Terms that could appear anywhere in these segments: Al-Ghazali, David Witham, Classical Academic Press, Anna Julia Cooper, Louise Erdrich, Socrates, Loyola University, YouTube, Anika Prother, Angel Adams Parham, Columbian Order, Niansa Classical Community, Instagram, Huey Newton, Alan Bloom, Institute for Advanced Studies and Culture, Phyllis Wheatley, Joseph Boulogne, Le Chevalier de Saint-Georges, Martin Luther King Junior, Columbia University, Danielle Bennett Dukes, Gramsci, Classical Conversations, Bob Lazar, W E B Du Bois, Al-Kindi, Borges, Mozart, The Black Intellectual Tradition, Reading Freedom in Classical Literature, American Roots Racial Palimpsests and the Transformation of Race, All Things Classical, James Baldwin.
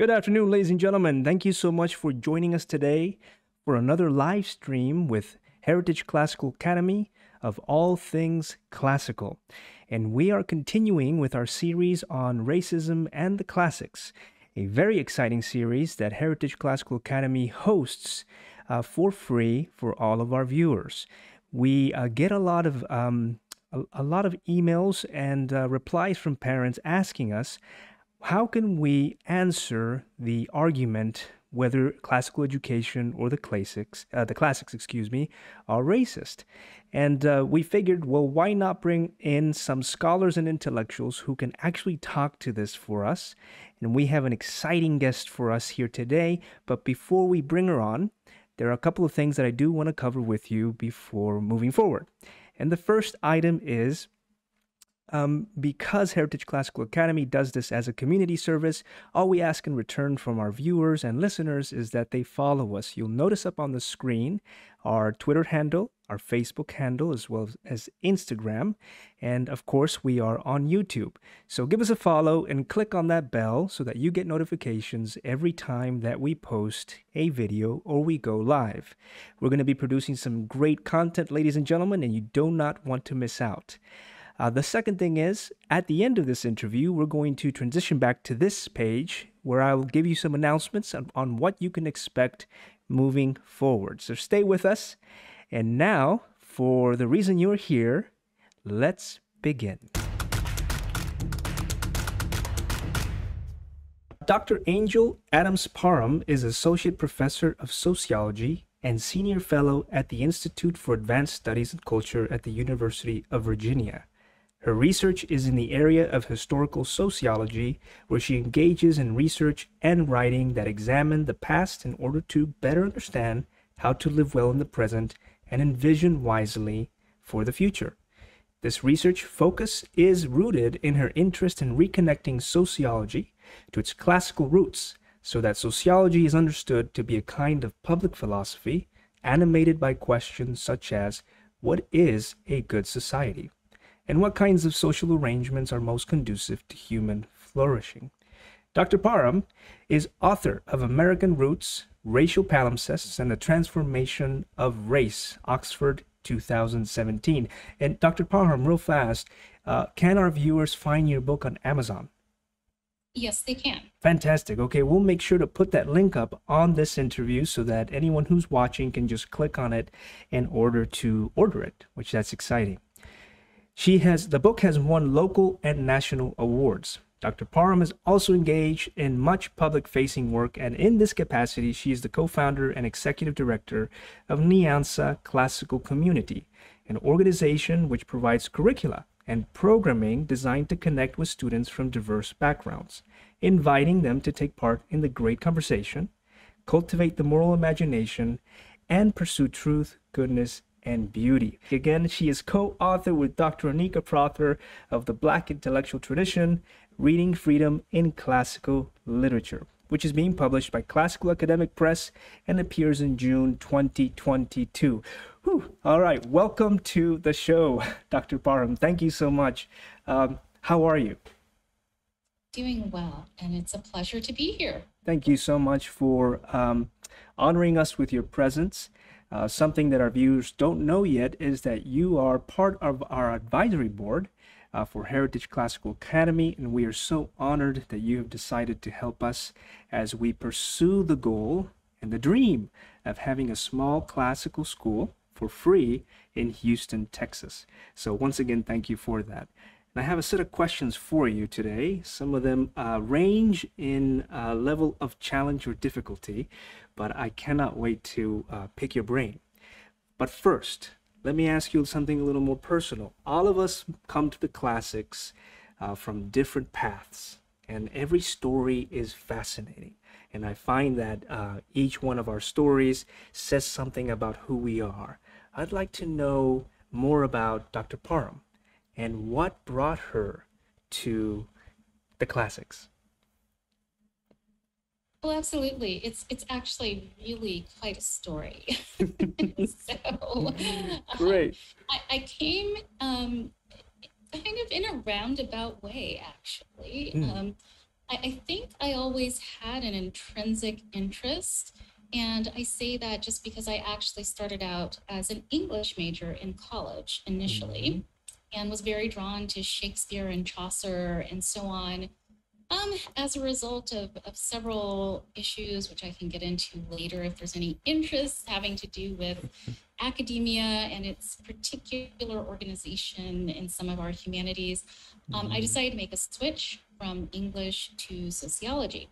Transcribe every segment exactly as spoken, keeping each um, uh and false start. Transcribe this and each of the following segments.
Good afternoon, ladies and gentlemen. Thank you so much for joining us today for another live stream with Heritage Classical Academy of all things classical. And we are continuing with our series on racism and the classics, a very exciting series that Heritage Classical Academy hosts uh, for free for all of our viewers. We uh, get a lot of um, a, a lot of emails and uh, replies from parents asking us, how can we answer the argument whether classical education or the classics, uh, the classics, excuse me, are racist? And uh, we figured, well, why not bring in some scholars and intellectuals who can actually talk to this for us? And we have an exciting guest for us here today. But before we bring her on, there are a couple of things that I do want to cover with you before moving forward. And the first item is, Um, because Heritage Classical Academy does this as a community service, all we ask in return from our viewers and listeners is that they follow us. You'll notice up on the screen our Twitter handle, our Facebook handle, as well as Instagram. And of course, we are on YouTube. So give us a follow and click on that bell so that you get notifications every time that we post a video or we go live. We're going to be producing some great content, ladies and gentlemen, and you do not want to miss out. Uh, the second thing is, at the end of this interview, we're going to transition back to this page where I'll give you some announcements on, on what you can expect moving forward. So stay with us. And now, for the reason you're here, let's begin. Doctor Angel Adams Parham is Associate Professor of Sociology and Senior Fellow at the Institute for Advanced Studies and Culture at the University of Virginia. Her research is in the area of historical sociology, where she engages in research and writing that examine the past in order to better understand how to live well in the present and envision wisely for the future. This research focus is rooted in her interest in reconnecting sociology to its classical roots, so that sociology is understood to be a kind of public philosophy animated by questions such as, what is a good society? And what kinds of social arrangements are most conducive to human flourishing? Doctor Parham is author of American Roots, Racial Palimpsests and the Transformation of Race, Oxford, two thousand seventeen. And Doctor Parham, real fast, uh, can our viewers find your book on Amazon? Yes, they can. Fantastic. Okay, we'll make sure to put that link up on this interview so that anyone who's watching can just click on it in order to order it, which that's exciting. She has, the book has won local and national awards. Doctor Parham is also engaged in much public-facing work, and in this capacity, she is the co-founder and executive director of Niansa Classical Community, an organization which provides curricula and programming designed to connect with students from diverse backgrounds, inviting them to take part in the great conversation, cultivate the moral imagination, and pursue truth, goodness, and beauty. Again, she is co-author with Doctor Anika Prother of The Black Intellectual Tradition, Reading Freedom in Classical Literature, which is being published by Classical Academic Press and appears in June twenty twenty-two. Whew. All right, welcome to the show, Doctor Parham. Thank you so much. Um, how are you? Doing well, and it's a pleasure to be here. Thank you so much for um, honoring us with your presence. Uh, something that our viewers don't know yet is that you are part of our advisory board uh, for Heritage Classical Academy, and we are so honored that you have decided to help us as we pursue the goal and the dream of having a small classical school for free in Houston, Texas. So once again, thank you for that. And I have a set of questions for you today. Some of them uh, range in uh, level of challenge or difficulty, but I cannot wait to uh, pick your brain. But first, let me ask you something a little more personal. All of us come to the classics uh, from different paths, and every story is fascinating. And I find that uh, each one of our stories says something about who we are. I'd like to know more about Doctor Parham and what brought her to the classics? Well, absolutely. It's it's actually really quite a story. So, great. Um, I, I came um, kind of in a roundabout way, actually. Mm. Um, I, I think I always had an intrinsic interest. And I say that just because I actually started out as an English major in college initially, mm-hmm. and was very drawn to Shakespeare and Chaucer and so on, um, as a result of, of several issues, which I can get into later if there's any interest, having to do with academia and its particular organization in some of our humanities. Um, mm-hmm. I decided to make a switch from English to sociology.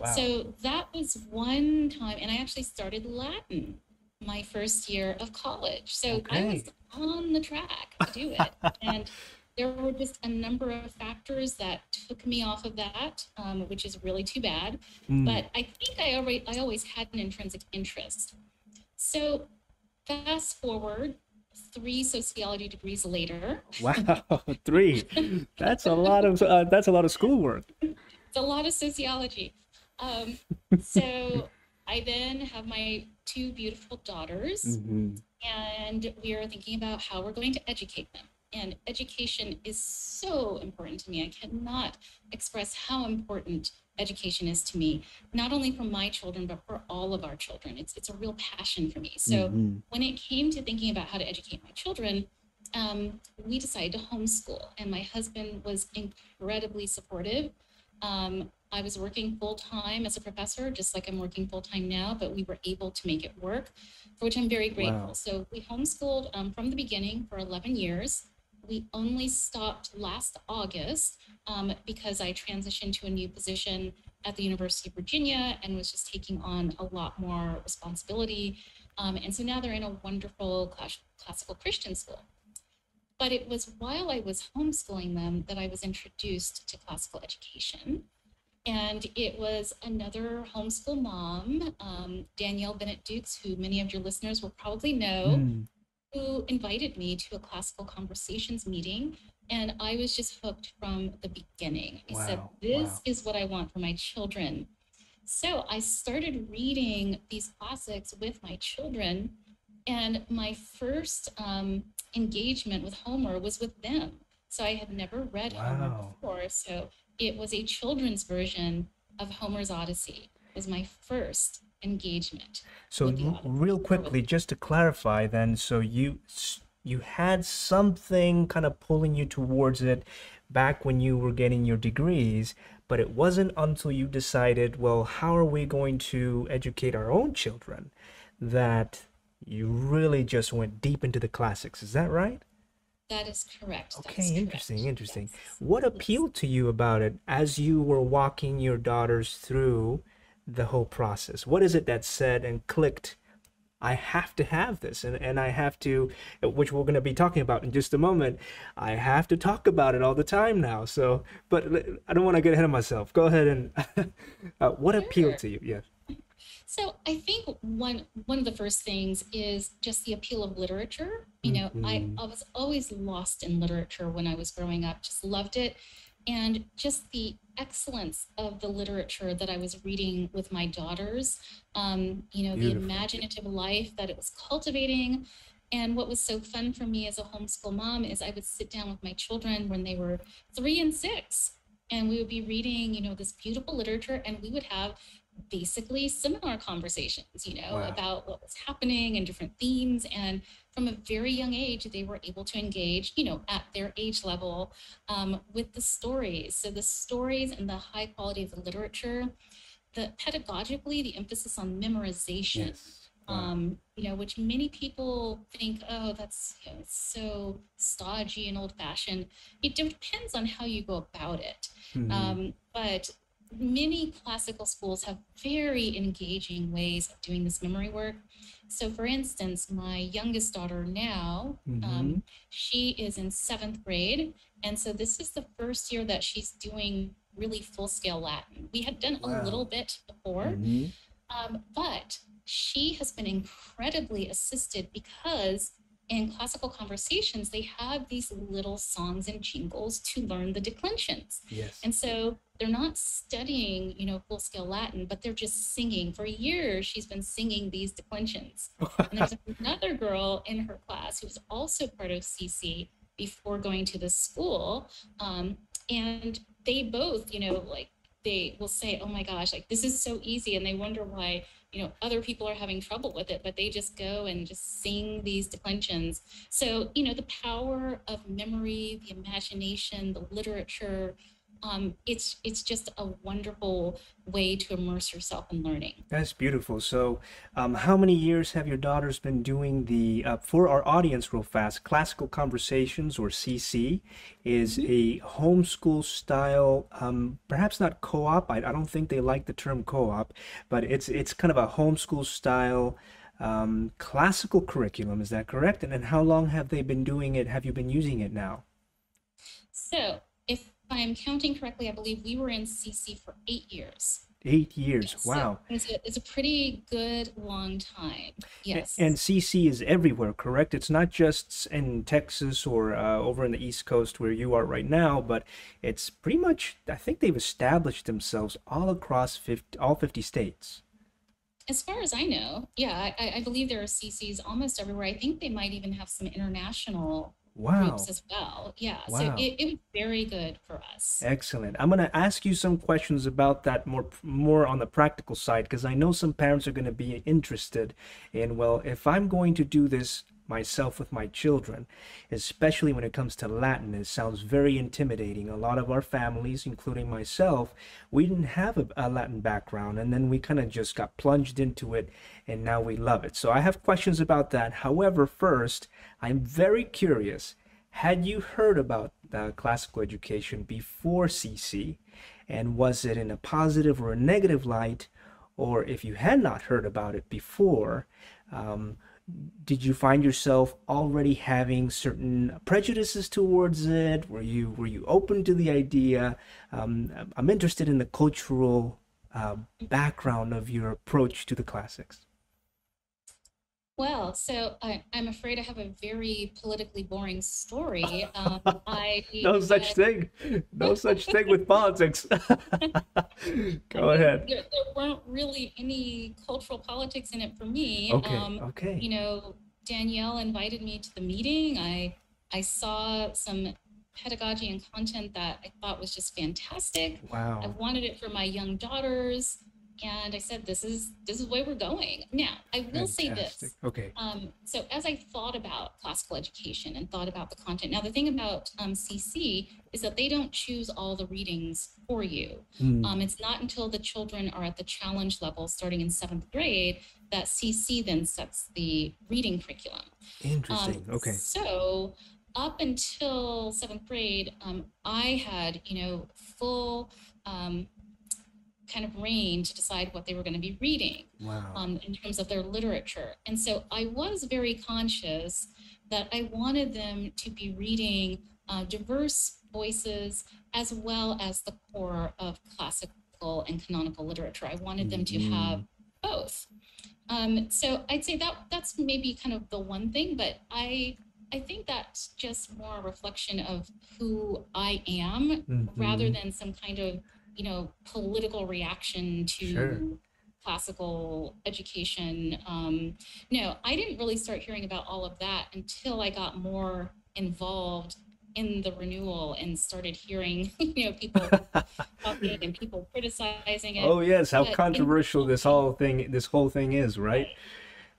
Wow. So that was one time, and I actually started Latin my first year of college. So okay. I was on the track to do it. And there were just a number of factors that took me off of that, um, which is really too bad. Mm. But I think I, already, I always had an intrinsic interest. So fast forward three sociology degrees later. Wow, three. That's a lot of, uh, that's a lot of schoolwork. It's a lot of sociology. Um, so I then have my two beautiful daughters, mm-hmm. and we are thinking about how we're going to educate them. And education is so important to me. I cannot express how important education is to me, not only for my children, but for all of our children. It's, it's a real passion for me. So mm-hmm. when it came to thinking about how to educate my children, um, we decided to homeschool, and my husband was incredibly supportive. Um, I was working full-time as a professor, just like I'm working full-time now, but we were able to make it work, for which I'm very grateful. Wow. So we homeschooled um, from the beginning for eleven years. We only stopped last August um, because I transitioned to a new position at the University of Virginia and was just taking on a lot more responsibility. Um, and so now they're in a wonderful class- classical Christian school. But it was while I was homeschooling them that I was introduced to classical education. And it was another homeschool mom, um, Danielle Bennett Dukes, who many of your listeners will probably know, mm. who invited me to a Classical Conversations meeting. And I was just hooked from the beginning. Wow. I said, this wow. is what I want for my children. So I started reading these classics with my children. And my first um, engagement with Homer was with them. So I had never read wow. Homer before. So it was a children's version of Homer's Odyssey. It was my first engagement. So real quickly, just to clarify then, so you you had something kind of pulling you towards it back when you were getting your degrees, but it wasn't until you decided, well, how are we going to educate our own children, that you really just went deep into the classics. Is that right? That is correct. Okay, is interesting, correct. interesting. Yes. What appealed to you about it as you were walking your daughters through the whole process? What is it that said and clicked, I have to have this, and, and I have to, which we're going to be talking about in just a moment, I have to talk about it all the time now. So, but I don't want to get ahead of myself. Go ahead and, uh, what sure. appealed to you? Yes. So I think one one of the first things is just the appeal of literature. You know, mm-hmm. I, I was always lost in literature when I was growing up, just loved it. And just the excellence of the literature that I was reading with my daughters, um, you know, Beautiful. the imaginative life that it was cultivating. And what was so fun for me as a homeschool mom is I would sit down with my children when they were three and six, and we would be reading, you know, this beautiful literature, and we would have basically similar conversations, you know, wow. about what was happening and different themes. And from a very young age, they were able to engage, you know, at their age level um, with the stories. So the stories and the high quality of the literature, the pedagogically, the emphasis on memorization, yes. wow. um, you know, which many people think, oh, that's you know, so stodgy and old fashioned. It depends on how you go about it. Mm-hmm. Um, but many classical schools have very engaging ways of doing this memory work. So for instance, my youngest daughter now, mm-hmm. um, she is in seventh grade. And so this is the first year that she's doing really full-scale Latin. We had done wow. a little bit before, mm-hmm. um, but she has been incredibly assisted because in Classical Conversations, they have these little songs and jingles to learn the declensions. Yes. And so they're not studying, you know, full-scale Latin, but they're just singing. For years, she's been singing these declensions. And there's another girl in her class who was also part of C C before going to this school. Um, and they both, you know, like, they will say, oh my gosh, like this is so easy. And they wonder why, you know, other people are having trouble with it, but they just go and just sing these declensions. So, you know, the power of memory, the imagination, the literature, um, it's, it's just a wonderful way to immerse yourself in learning. That's beautiful. So um, how many years have your daughters been doing the, uh, for our audience real fast, Classical Conversations, or C C, is mm-hmm. a homeschool style, um, perhaps not co-op, I, I don't think they like the term co-op, but it's, it's kind of a homeschool style um, classical curriculum, is that correct? And then how long have they been doing it? Have you been using it now? So if If I'm counting correctly, I believe we were in C C for eight years. Eight years, yes. Wow. So it's, a, it's a pretty good long time, yes. And, and C C is everywhere, correct? It's not just in Texas or uh, over in the East Coast where you are right now, but it's pretty much, I think they've established themselves all across fifty, all fifty states. As far as I know, yeah, I, I believe there are C Cs almost everywhere. I think they might even have some international wow. groups as well. Yeah, wow. So it, it was very good for us. Excellent. I'm going to ask you some questions about that more more on the practical side, because I know some parents are going to be interested in, well, if I'm going to do this myself with my children, especially when it comes to Latin, it sounds very intimidating. A lot of our families, including myself, we didn't have a, a Latin background, and then we kind of just got plunged into it, and now we love it. So I have questions about that. However, first, I'm very curious, had you heard about uh, classical education before C C, and was it in a positive or a negative light? Or if you had not heard about it before, um, did you find yourself already having certain prejudices towards it? Were you were you open to the idea? Um, I'm interested in the cultural uh, background of your approach to the classics. Well, so I, I'm afraid I have a very politically boring story. Um, I no such uh, thing. No such thing with politics. Go ahead. There, there weren't really any cultural politics in it for me. Okay. Um, okay. You know, Danielle invited me to the meeting. I I saw some pedagogy and content that I thought was just fantastic. Wow. I wanted it for my young daughters. And I said, this is this is where we're going. Now, I will Fantastic. say this. Okay. Um, so as I thought about classical education and thought about the content, now the thing about um, C C is that they don't choose all the readings for you. Mm. Um, it's not until the children are at the challenge level, starting in seventh grade, that C C then sets the reading curriculum. Interesting. Um, okay. So up until seventh grade, um, I had, you know, full... Um, kind of reign to decide what they were going to be reading wow. um, in terms of their literature. And so I was very conscious that I wanted them to be reading uh, diverse voices as well as the core of classical and canonical literature. I wanted them to have both. Um, so I'd say that that's maybe kind of the one thing, but I I think that's just more a reflection of who I am mm-hmm. rather than some kind of you know, political reaction to sure. classical education. Um, no, I didn't really start hearing about all of that until I got more involved in the renewal and started hearing, you know, people talking and people criticizing it. Oh yes, how but controversial this whole thing, this whole thing is, right? right.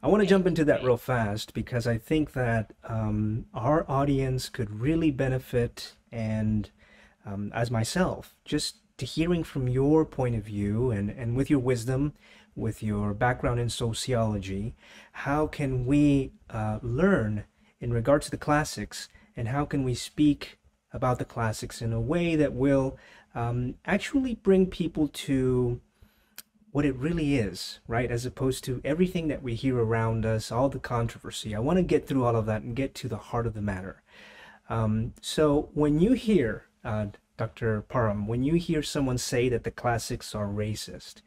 I want to jump into that real fast because I think that um, our audience could really benefit, and um, as myself, just to hearing from your point of view and, and with your wisdom, with your background in sociology, how can we uh, learn in regard to the classics, and how can we speak about the classics in a way that will um, actually bring people to what it really is, right? As opposed to everything that we hear around us, all the controversy. I want to get through all of that and get to the heart of the matter. Um, so when you hear, uh, Doctor Parham, when you hear someone say that the classics are racist,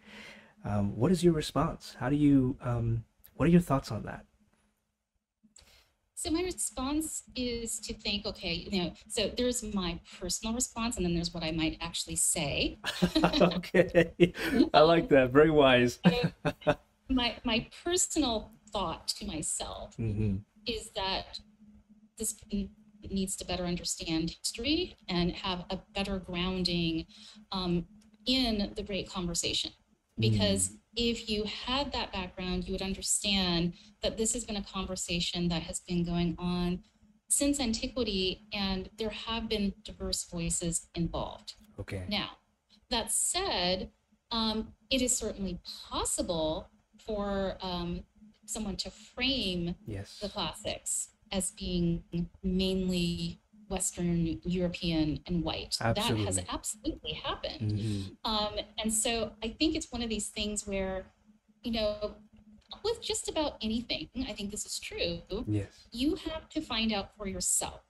um, what is your response? How do you, um, what are your thoughts on that? So my response is to think, okay, you know, so there's my personal response, and then there's what I might actually say. Okay, I like that, very wise. my, my personal thought to myself mm-hmm. is that this needs to better understand history and have a better grounding um, in the Great Conversation, because mm. if you had that background, you would understand that this has been a conversation that has been going on since antiquity, and there have been diverse voices involved. Okay. Now, that said, um, it is certainly possible for um, someone to frame yes. the classics as being mainly Western, European, and white. Absolutely. That has absolutely happened. Mm-hmm. Um, and so I think it's one of these things where, you know, with just about anything, I think this is true, yes. you have to find out for yourself.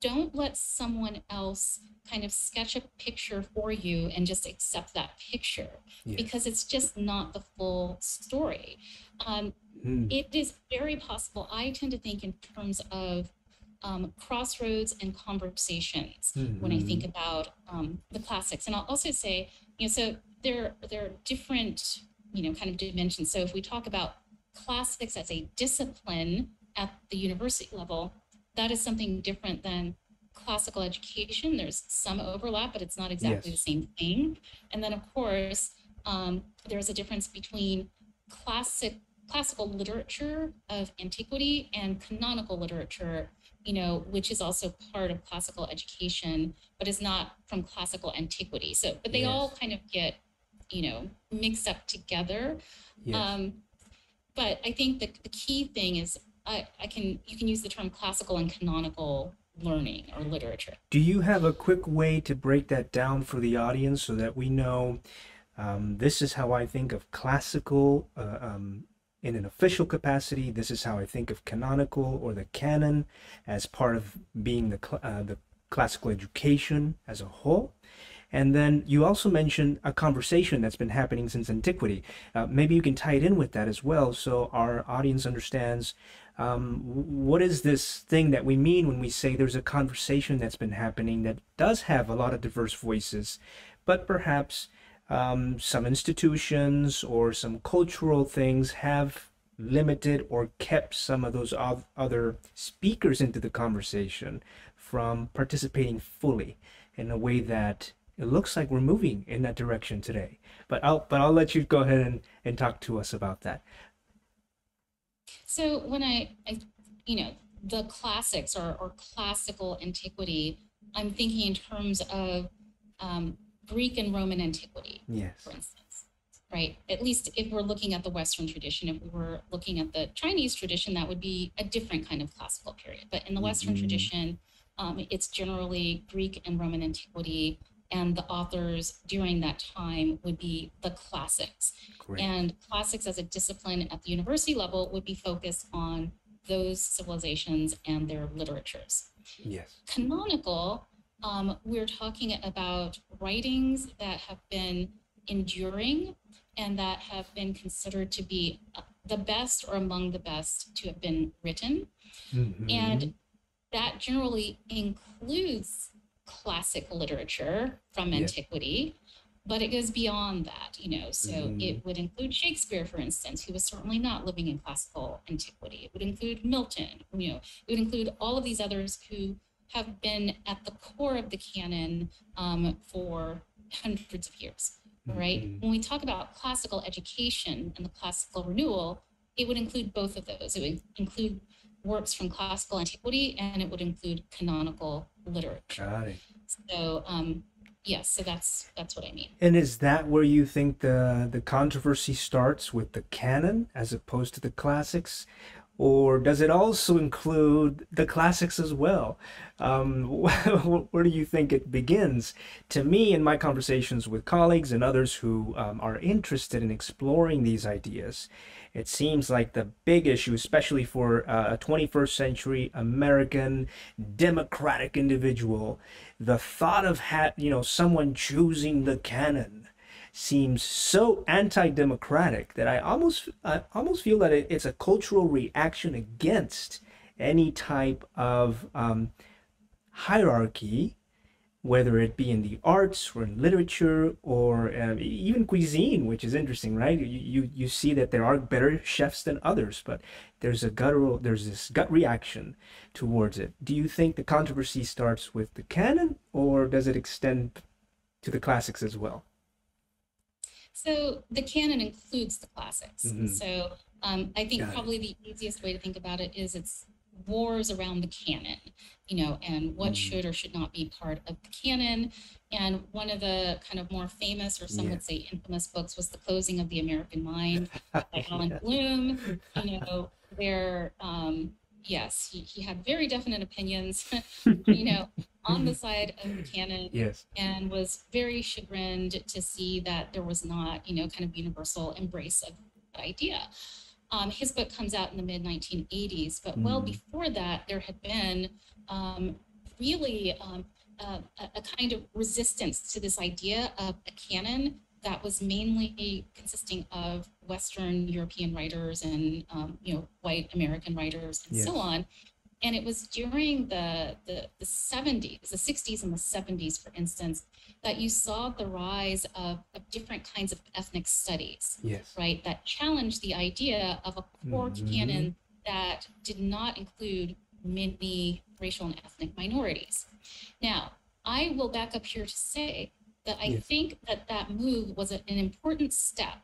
Don't let someone else kind of sketch a picture for you and just accept that picture, yes. because it's just not the full story. Um, mm. It is very possible. I tend to think in terms of Um, crossroads and conversations mm-hmm. when I think about um, the classics. And I'll also say, you know, so there, there are different, you know, kind of dimensions. So if we talk about classics as a discipline at the university level, that is something different than classical education. There's some overlap, but it's not exactly yes. the same thing. And then, of course, um, there's a difference between classic classical literature of antiquity and canonical literature, you know, which is also part of classical education, but is not from classical antiquity. So, but they yes. all kind of get, you know, mixed up together. Yes. Um, but I think the, the key thing is I, I can, you can use the term classical and canonical learning or literature. Do you have a quick way to break that down for the audience so that we know um, this is how I think of classical uh, um, in an official capacity, this is how I think of canonical or the canon as part of being the, cl uh, the classical education as a whole. And then you also mentioned a conversation that's been happening since antiquity. Uh, maybe you can tie it in with that as well so our audience understands um, what is this thing that we mean when we say there's a conversation that's been happening that does have a lot of diverse voices, but perhaps Um, some institutions or some cultural things have limited or kept some of those other speakers into the conversation from participating fully in a way that it looks like we're moving in that direction today. But I'll, but I'll let you go ahead and, and talk to us about that. So when I, I you know, the classics or, or classical antiquity, I'm thinking in terms of um, Greek and Roman antiquity, yes. for instance, right? At least if we're looking at the Western tradition, if we were looking at the Chinese tradition, that would be a different kind of classical period. But in the Western mm-hmm. tradition, um, it's generally Greek and Roman antiquity, and the authors during that time would be the classics. Great. And classics as a discipline at the university level would be focused on those civilizations and their literatures. Yes. Canonical, Um, we're talking about writings that have been enduring and that have been considered to be the best or among the best to have been written. Mm-hmm. And that generally includes classic literature from antiquity, yeah. but it goes beyond that, you know, so mm-hmm. it would include Shakespeare, for instance, who was certainly not living in classical antiquity. It would include Milton, you know, it would include all of these others who have been at the core of the canon um, for hundreds of years, right? Mm-hmm. When we talk about classical education and the classical renewal, it would include both of those. It would include works from classical antiquity and it would include canonical literature. Got it. So, um, yes, so that's that's what I mean. And is that where you think the, the controversy starts with the canon as opposed to the classics? Or does it also include the classics as well? Um, where do you think it begins? To me, in my conversations with colleagues and others who um, are interested in exploring these ideas, it seems like the big issue, especially for uh, a twenty-first century American democratic individual, the thought of ha- you know, someone choosing the canon seems so anti-democratic that I almost I almost feel that it, it's a cultural reaction against any type of um, hierarchy, whether it be in the arts or in literature or uh, even cuisine, which is interesting, right? You, you you see that there are better chefs than others, but there's a guttural there's this gut reaction towards it. Do you think the controversy starts with the canon, or does it extend to the classics as well? So the canon includes the classics. Mm-hmm. So um, I think Got probably it. the easiest way to think about it is it's wars around the canon, you know, and what mm-hmm. should or should not be part of the canon. And one of the kind of more famous, or some yeah. would say infamous, books was The Closing of the American Mind by Alan yeah. Bloom, you know, where, um, yes, he, he had very definite opinions, you know, on the side of the canon, yes. and was very chagrined to see that there was not, you know, kind of universal embrace of the idea. Um, his book comes out in the mid nineteen eighties, but mm. well before that, there had been um, really um, a, a kind of resistance to this idea of a canon that was mainly consisting of Western European writers and, um, you know, white American writers and yes. so on. And it was during the, the, the seventies, the sixties and the seventies, for instance, that you saw the rise of, of different kinds of ethnic studies, yes. right, that challenged the idea of a core mm-hmm. canon that did not include many racial and ethnic minorities. Now, I will back up here to say that I yes. think that that move was an important step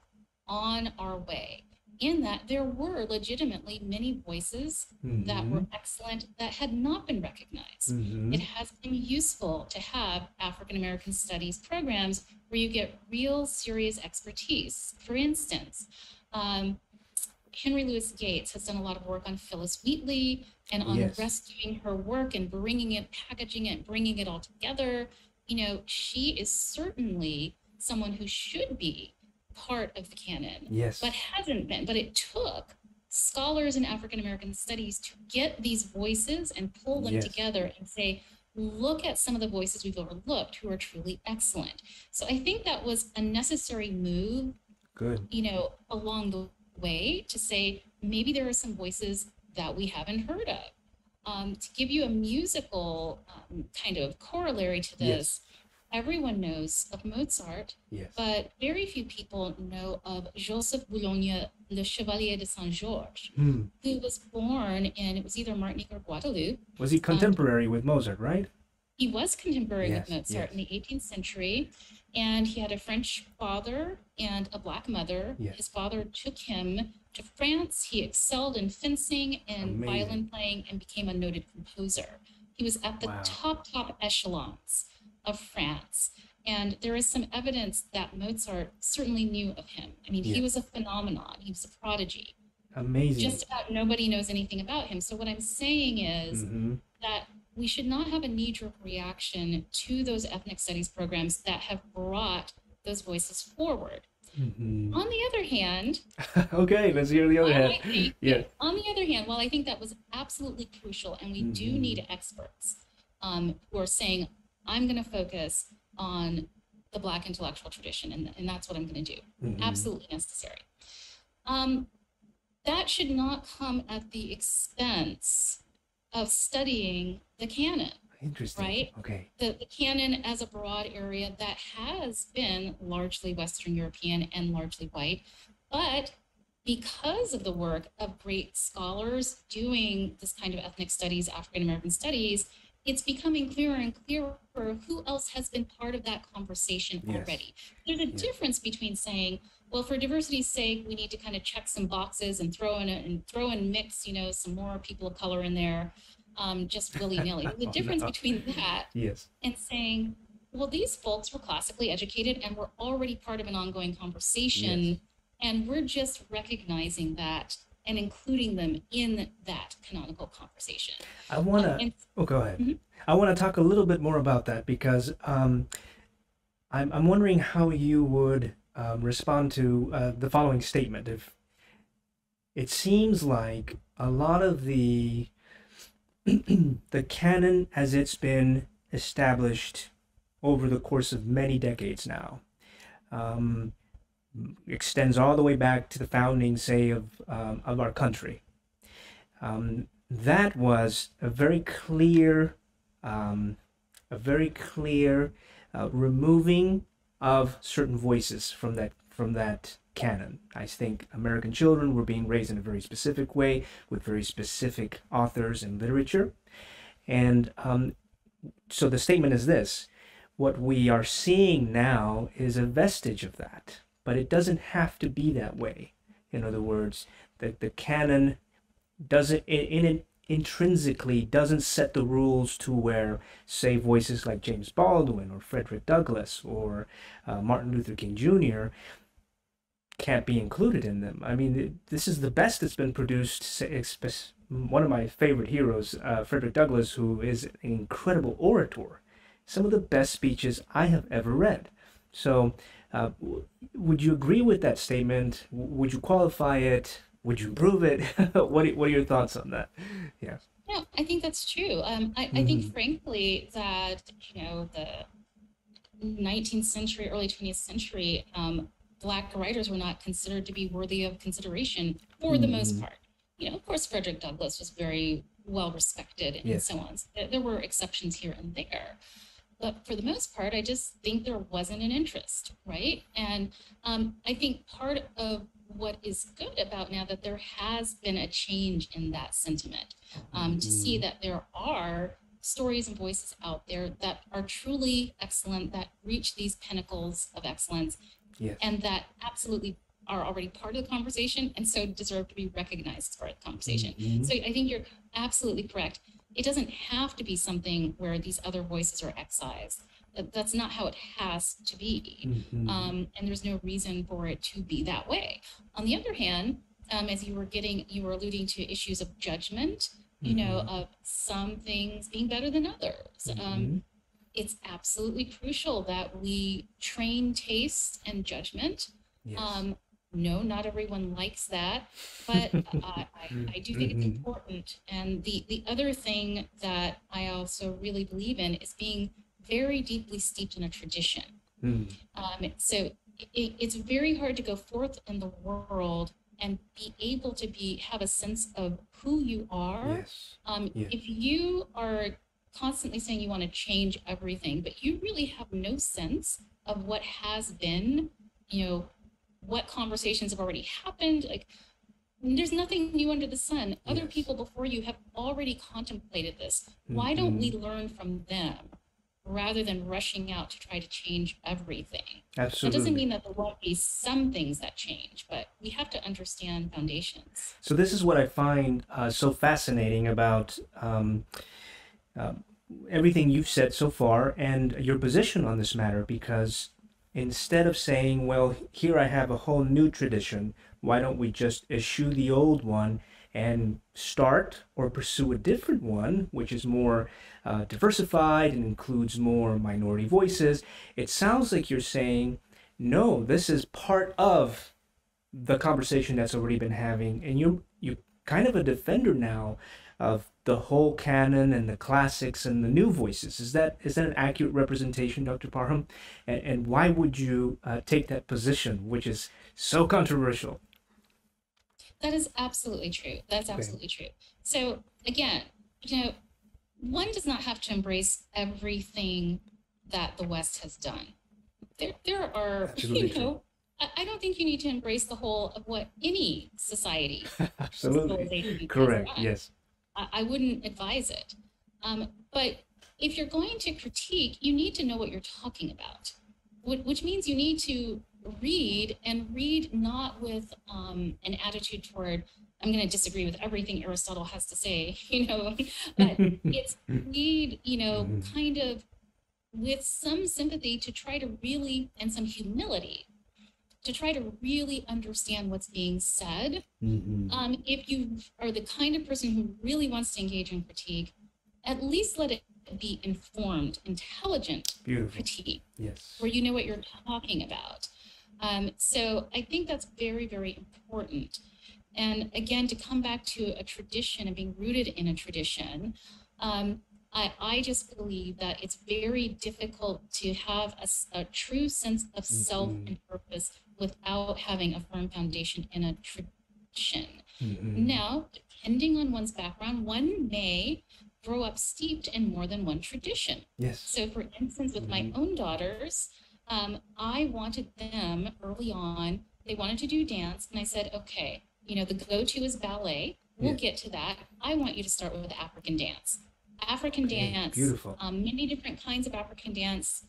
on our way, in that there were legitimately many voices mm-hmm. that were excellent that had not been recognized. Mm-hmm. It has been useful to have African-American studies programs where you get real serious expertise. For instance, um, Henry Louis Gates has done a lot of work on Phyllis Wheatley and on yes. rescuing her work and bringing it, packaging it, bringing it all together. You know, she is certainly someone who should be part of the canon, yes. but hasn't been. But it took scholars in African American studies to get these voices and pull them yes. together and say, look at some of the voices we've overlooked who are truly excellent. So I think that was a necessary move, Good. you know, along the way, to say maybe there are some voices that we haven't heard of. Um, to give you a musical um, kind of corollary to this, yes. everyone knows of Mozart, yes. but very few people know of Joseph Boulogne, Le Chevalier de Saint-Georges, mm. who was born in, it was either Martinique or Guadeloupe. Was he contemporary um, with Mozart, right? He was contemporary yes, with Mozart yes. in the eighteenth century, and he had a French father and a Black mother. Yes. His father took him to France. He excelled in fencing and Amazing. violin playing and became a noted composer. He was at the wow. top, top echelons of France, and there is some evidence that Mozart certainly knew of him. I mean, yes. he was a phenomenon. He was a prodigy. Amazing. Just about nobody knows anything about him. So what I'm saying is mm-hmm. that we should not have a knee-jerk reaction to those ethnic studies programs that have brought those voices forward. Mm-hmm. On the other hand, okay, let's hear the other hand. Think, yeah. On the other hand, while I think that was absolutely crucial, and we mm-hmm. do need experts um, who are saying, I'm going to focus on the Black intellectual tradition, and, and that's what I'm going to do. Mm-hmm. Absolutely necessary. Um, that should not come at the expense of studying the canon. Interesting. Right? Okay. The, the canon as a broad area that has been largely Western European and largely white, but because of the work of great scholars doing this kind of ethnic studies, African American studies, it's becoming clearer and clearer who else has been part of that conversation yes. already. There's a yes. difference between saying, well, for diversity's sake, we need to kind of check some boxes and throw in a, and throw and mix, you know, some more people of color in there, um, just willy-nilly. The oh, difference no. between that yes. and saying, well, these folks were classically educated and were already part of an ongoing conversation, yes. and we're just recognizing that and including them in that canonical conversation. I want to, um, oh, go ahead. Mm-hmm. I want to talk a little bit more about that, because um, I'm, I'm wondering how you would um, respond to uh, the following statement. If it seems like a lot of the, the canon as it's been established over the course of many decades now, um, extends all the way back to the founding, say, of, um, of our country. Um, that was a very clear, um, a very clear uh, removing of certain voices from that, from that canon. I think American children were being raised in a very specific way with very specific authors and literature. And um, so the statement is this: what we are seeing now is a vestige of that. but it doesn't have to be that way. In other words, the, the canon doesn't, in it intrinsically doesn't set the rules to where, say, voices like James Baldwin or Frederick Douglass or uh, Martin Luther King Junior can't be included in them. I mean, this is the best that's been produced. One of my favorite heroes, uh, Frederick Douglass, who is an incredible orator. Some of the best speeches I have ever read. So uh, would you agree with that statement? Would you qualify it? Would you prove it? What are, what are your thoughts on that? Yeah. No, I think that's true. Um, I, mm-hmm. I think, frankly, that, you know, the nineteenth century, early twentieth century, um, Black writers were not considered to be worthy of consideration for mm. the most part. You know, of course, Frederick Douglass was very well respected and yes. so on. So there were exceptions here and there. But for the most part, I just think there wasn't an interest, right? And um, I think part of what is good about now that there has been a change in that sentiment, um, to mm. see that there are stories and voices out there that are truly excellent, that reach these pinnacles of excellence, yes. and that absolutely are already part of the conversation and so deserve to be recognized as part of the conversation. Mm-hmm. So I think you're absolutely correct. It doesn't have to be something where these other voices are excised. That's not how it has to be. Mm-hmm. Um, and there's no reason for it to be that way. On the other hand, um, as you were getting, you were alluding to issues of judgment, you mm-hmm. know, of some things being better than others. Mm-hmm. Um, it's absolutely crucial that we train taste and judgment. Yes. Um, No, not everyone likes that, but uh, I, I do think mm-hmm. it's important. And the, the other thing that I also really believe in is being very deeply steeped in a tradition. Mm. Um, so it, it's very hard to go forth in the world and be able to be have a sense of who you are. Yes. Um, yes. If you are constantly saying you want to change everything, but you really have no sense of what has been, you know, what conversations have already happened. Like, there's nothing new under the sun. Other yes. people before you have already contemplated this. Why mm-hmm. don't we learn from them rather than rushing out to try to change everything? Absolutely. That doesn't mean that there won't be some things that change, but we have to understand foundations. So this is what I find uh, so fascinating about um, uh, everything you've said so far and your position on this matter, because instead of saying, well, here I have a whole new tradition, why don't we just eschew the old one and start or pursue a different one, which is more uh, diversified and includes more minority voices? It sounds like you're saying, no, this is part of the conversation that's already been having, and you're, you're kind of a defender now of the whole canon and the classics and the new voices. Is that is that an accurate representation, Doctor Parham? And, and why would you uh, take that position, which is so controversial? That is absolutely true. That's absolutely okay. true. So again, you know, one does not have to embrace everything that the West has done. There, there are, absolutely you know, true. I don't think you need to embrace the whole of what any society. Absolutely. Correct. Yes. I wouldn't advise it. Um, but if you're going to critique, you need to know what you're talking about, which means you need to read and read not with um, an attitude toward, I'm going to disagree with everything Aristotle has to say, you know, but it's read, you know, kind of with some sympathy to try to really, and some humility, to try to really understand what's being said. Mm-hmm. Um, if you are the kind of person who really wants to engage in critique, at least let it be informed, intelligent Beautiful. critique, yes. where you know what you're talking about. Um, so I think that's very, very important. And again, to come back to a tradition and being rooted in a tradition, um, I, I just believe that it's very difficult to have a, a true sense of mm-hmm. self and purpose without having a firm foundation in a tradition. Mm-hmm. Now, depending on one's background, one may grow up steeped in more than one tradition. Yes. So for instance, with mm-hmm. my own daughters, um, I wanted them early on, they wanted to do dance, and I said, okay, you know, the go-to is ballet. We'll yeah. get to that. I want you to start with African dance. African okay, dance, beautiful. Um, many different kinds of African dance.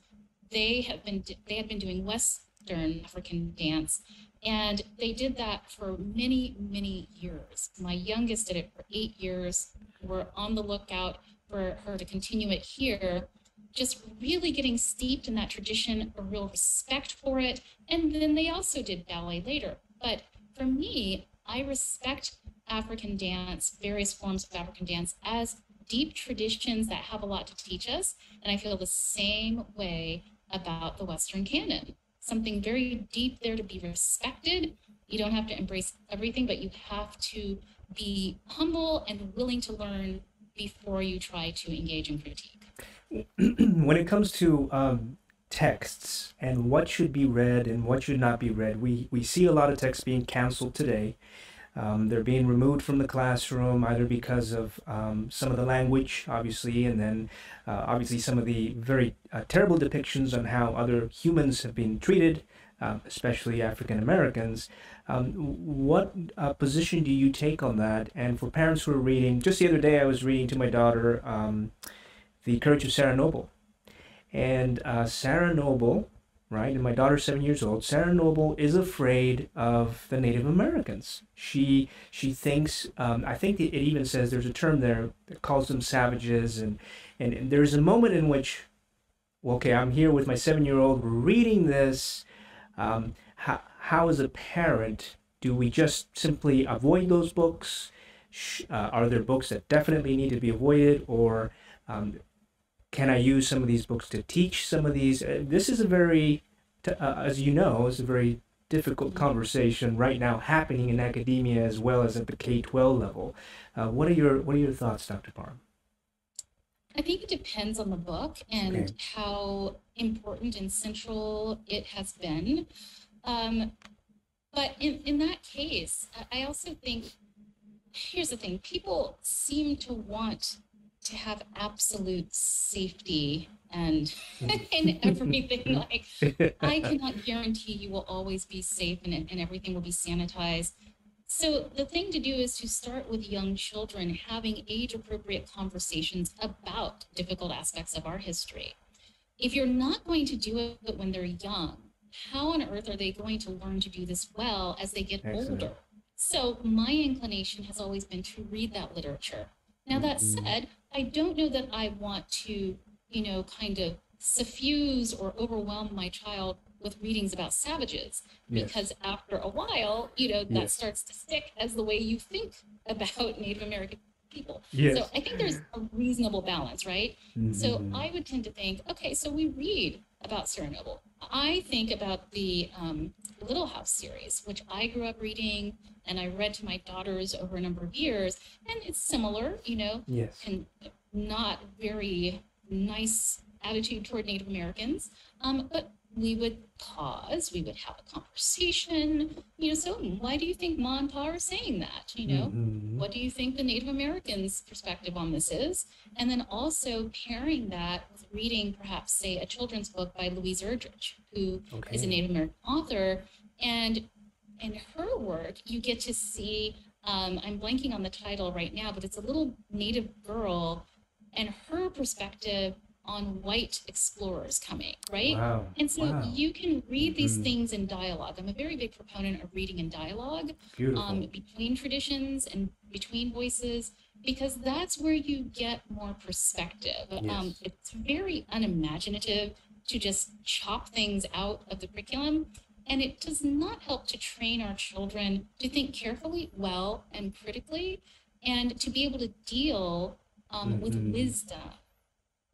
They have been, they had been doing West during African dance. And they did that for many, many years. My youngest did it for eight years. We're on the lookout for her to continue it here, just really getting steeped in that tradition, a real respect for it. And then they also did ballet later. But for me, I respect African dance, various forms of African dance, as deep traditions that have a lot to teach us. And I feel the same way about the Western canon. Something very deep there to be respected. You don't have to embrace everything, but you have to be humble and willing to learn before you try to engage in critique. When it comes to um, texts and what should be read and what should not be read, we, we see a lot of texts being canceled today. Um, they're being removed from the classroom either because of um, some of the language, obviously, and then uh, obviously some of the very uh, terrible depictions on how other humans have been treated, uh, especially African Americans. Um, what uh, position do you take on that? And for parents who are reading, just the other day I was reading to my daughter um, The Courage of Sarah Noble. And uh, Sarah Noble, right, and my daughter's seven years old, Sarah Noble is afraid of the Native Americans. She she thinks, um, I think it even says there's a term there that calls them savages, and, and, and there's a moment in which, well, okay, I'm here with my seven-year-old, we're reading this. Um, how, how as a parent, do we just simply avoid those books? Sh uh, are there books that definitely need to be avoided, or um, can I use some of these books to teach some of these? Uh, this is a very, uh, as you know, it's a very difficult conversation right now happening in academia as well as at the K twelve level. Uh, what are your What are your thoughts, Doctor Parham? I think it depends on the book and okay. how important and central it has been. Um, but in, in that case, I also think, here's the thing, people seem to want to have absolute safety and in everything. Like, I cannot guarantee you will always be safe and, and everything will be sanitized. So the thing to do is to start with young children having age-appropriate conversations about difficult aspects of our history. If you're not going to do it when they're young, how on earth are they going to learn to do this well as they get Excellent. older? So my inclination has always been to read that literature. Now that mm-hmm. said, I don't know that I want to, you know, kind of suffuse or overwhelm my child with readings about savages, yes. because after a while, you know, that yes. starts to stick as the way you think about Native American people. Yes. So I think there's a reasonable balance, right? Mm-hmm. So I would tend to think, okay, so we read about Sarah Noble. I think about the um, Little House series, which I grew up reading and I read to my daughters over a number of years, and it's similar, you know, yes. and not very nice attitude toward Native Americans, um, but we would pause, we would have a conversation, you know, so why do you think Ma and Pa are saying that, you know, mm-hmm. what do you think the Native Americans' perspective on this is? And then also pairing that with reading, perhaps, say, a children's book by Louise Erdrich, who okay. is a Native American author, and in her work, you get to see, um, I'm blanking on the title right now, but it's a little Native girl and her perspective on white explorers coming, right? Wow. And so wow. you can read these mm-hmm. things in dialogue. I'm a very big proponent of reading in dialogue um, between traditions and between voices, because that's where you get more perspective. Yes. Um, it's very unimaginative to just chop things out of the curriculum. And it does not help to train our children to think carefully, well, and critically, and to be able to deal um, mm-hmm. with wisdom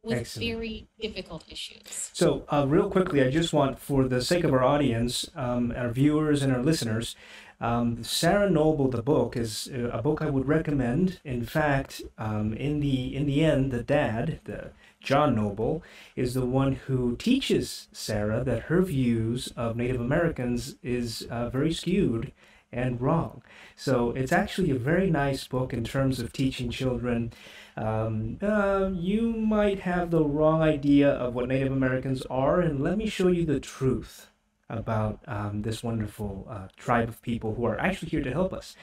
with Excellent. very difficult issues. So uh, real quickly, I just want, for the sake of our audience, um, our viewers and our listeners, um, Sarah Noble, the book, is a book I would recommend. In fact, um, in the in the end, the dad, the John Noble, is the one who teaches Sarah that her views of Native Americans is uh, very skewed and wrong. So it's actually a very nice book in terms of teaching children. Um, uh, you might have the wrong idea of what Native Americans are, and let me show you the truth about um, this wonderful uh, tribe of people who are actually here to help us,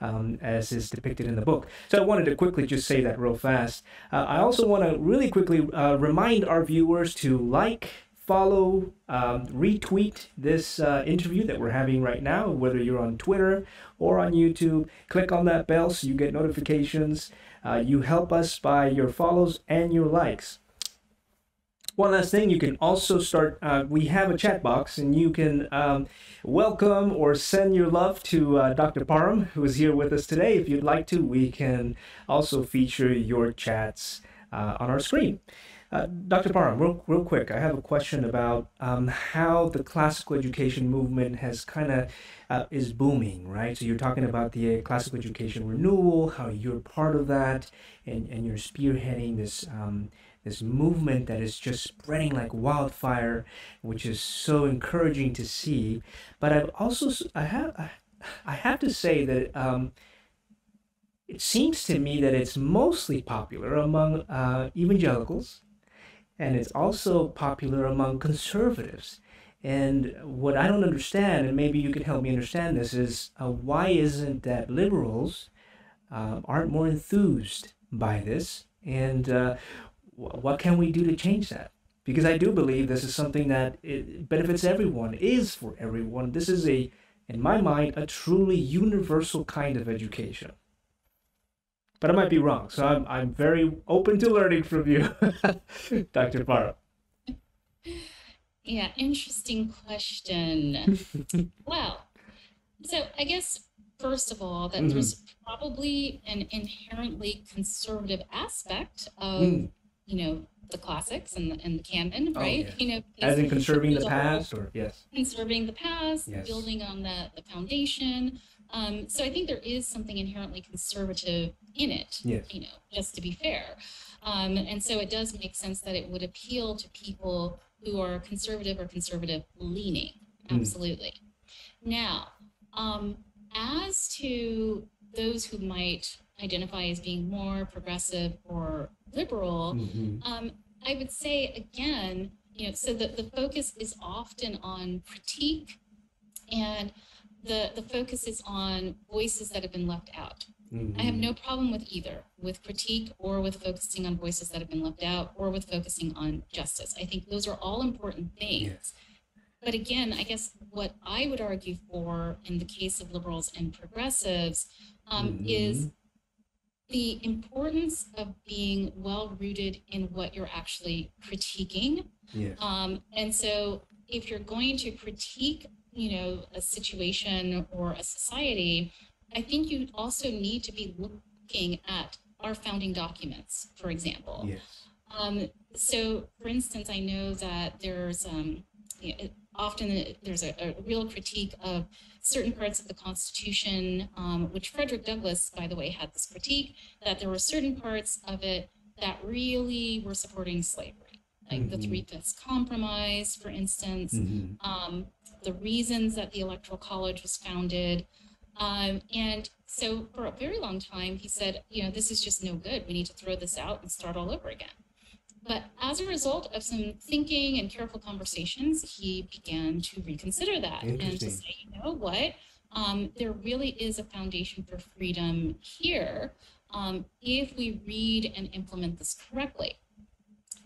um, as is depicted in the book. So I wanted to quickly just say that real fast. Uh, I also want to really quickly uh, remind our viewers to like, follow, um, retweet this uh, interview that we're having right now, whether you're on Twitter or on YouTube. Click on that bell so you get notifications. Uh, you help us by your follows and your likes. One last thing, you can also start, uh, we have a chat box, and you can um, welcome or send your love to uh, Doctor Parham, who is here with us today. If you'd like to, we can also feature your chats uh, on our screen. Uh, Doctor Parham, real, real quick, I have a question about um, how the classical education movement has kind of, uh, is booming, right? So you're talking about the classical education renewal, how you're part of that, and, and you're spearheading this um, this movement that is just spreading like wildfire, which is so encouraging to see. But I've also, I have, I have to say that um, it seems to me that it's mostly popular among uh, evangelicals, and it's also popular among conservatives. And what I don't understand, and maybe you can help me understand this, is uh, why isn't that liberals uh, aren't more enthused by this? And uh, what can we do to change that? Because I do believe this is something that it benefits everyone, is for everyone. This is, a, in my mind, a truly universal kind of education. But I might be wrong, so I'm, I'm very open to learning from you, Doctor Parham. Yeah, interesting question. Wow. So I guess, first of all, that mm-hmm. there's probably an inherently conservative aspect of mm. you know, the classics and the, and the canon, right? Oh, yeah. You know, as in conserving the past, or yes, conserving the past, yes. building on the, the foundation. Um, so I think there is something inherently conservative in it, yes. you know, just to be fair. Um, and so it does make sense that it would appeal to people who are conservative or conservative leaning. Absolutely. Mm. Now, um, as to those who might identify as being more progressive or liberal, mm-hmm. um, I would say again, you know, so the, the focus is often on critique, and the, the focus is on voices that have been left out. Mm-hmm. I have no problem with either, with critique or with focusing on voices that have been left out, or with focusing on justice. I think those are all important things. Yes. But again, I guess what I would argue for in the case of liberals and progressives um, mm-hmm. is the importance of being well-rooted in what you're actually critiquing. Yeah. Um, and so if you're going to critique, you know, a situation or a society, I think you also need to be looking at our founding documents, for example. Yes. Um, so for instance, I know that there's, um, you know, often there's a, a real critique of certain parts of the Constitution, um, which Frederick Douglass, by the way, had this critique, that there were certain parts of it that really were supporting slavery, like mm-hmm. the Three-Fifths Compromise, for instance, mm-hmm. um, the reasons that the Electoral College was founded. Um, and so for a very long time, he said, you know, this is just no good. We need to throw this out and start all over again. But as a result of some thinking and careful conversations, he began to reconsider that and to say, you know what, um, there really is a foundation for freedom here um, if we read and implement this correctly.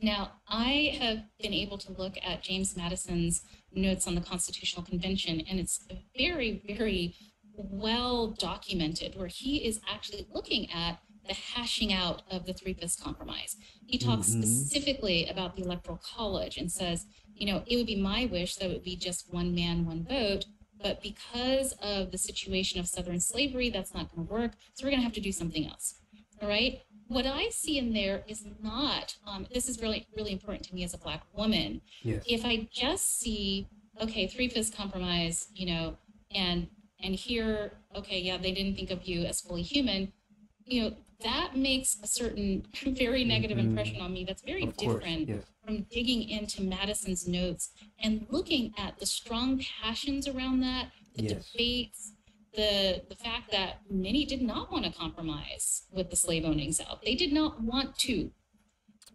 Now, I have been able to look at James Madison's notes on the Constitutional Convention, and it's very, very well documented, where he is actually looking at the hashing out of the Three-Fifths Compromise. He talks mm-hmm. specifically about the Electoral College and says, you know, it would be my wish that it would be just one man, one vote, but because of the situation of Southern slavery, that's not going to work, so we're going to have to do something else, all right? What I see in there is not, um, this is really, really important to me as a Black woman. Yes. If I just see, okay, Three-Fifths Compromise, you know, and, and here, okay, yeah, they didn't think of you as fully human, you know, that makes a certain very negative mm-hmm. impression on me that's very of different course, yes. from digging into Madison's notes and looking at the strong passions around that, the yes. debates, the, the fact that many did not want to compromise with the slave owning South. They did not want to.